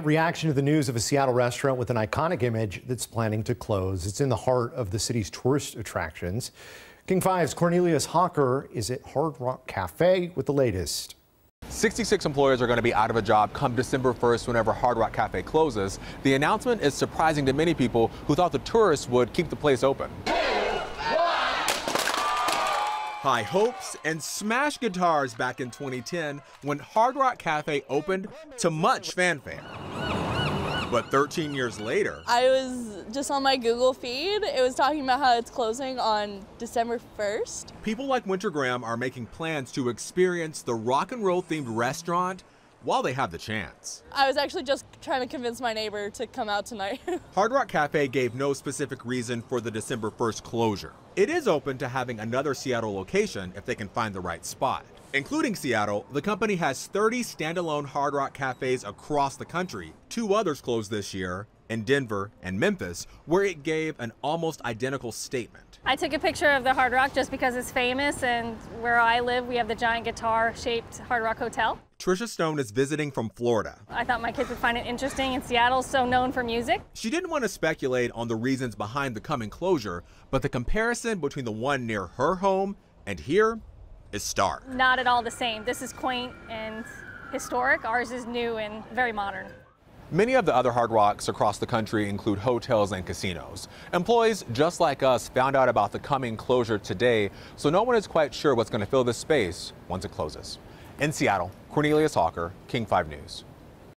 Reaction to the news of a Seattle restaurant with an iconic image that's planning to close. It's in the heart of the city's tourist attractions. KING 5's Cornelius Hawker is at Hard Rock Cafe with the latest. 66 employers are going to be out of a job come December 1st whenever Hard Rock Cafe closes. The announcement is surprising to many people who thought the tourists would keep the place open. High hopes and smash guitars back in 2010 when Hard Rock Cafe opened to much fanfare. But 13 years later... I was just on my Google feed. It was talking about how it's closing on December 1st. People like Winter Graham are making plans to experience the rock and roll themed restaurant while they have the chance. I was actually just trying to convince my neighbor to come out tonight. Hard Rock Cafe gave no specific reason for the December 1st closure. It is open to having another Seattle location if they can find the right spot. Including Seattle, the company has 30 standalone Hard Rock Cafes across the country. Two others closed this year, in Denver and Memphis, where it gave an almost identical statement. I took a picture of the Hard Rock just because it's famous, and where I live, we have the giant guitar-shaped Hard Rock Hotel. Tricia Stone is visiting from Florida. I thought my kids would find it interesting, and Seattle's so known for music. She didn't want to speculate on the reasons behind the coming closure, but the comparison between the one near her home and here is stark. Not at all the same. This is quaint and historic. Ours is new and very modern. Many of the other Hard Rocks across the country include hotels and casinos. Employees just like us found out about the coming closure today, so no one is quite sure what's going to fill this space once it closes. In Seattle, Cornelius Hawker, KING 5 News.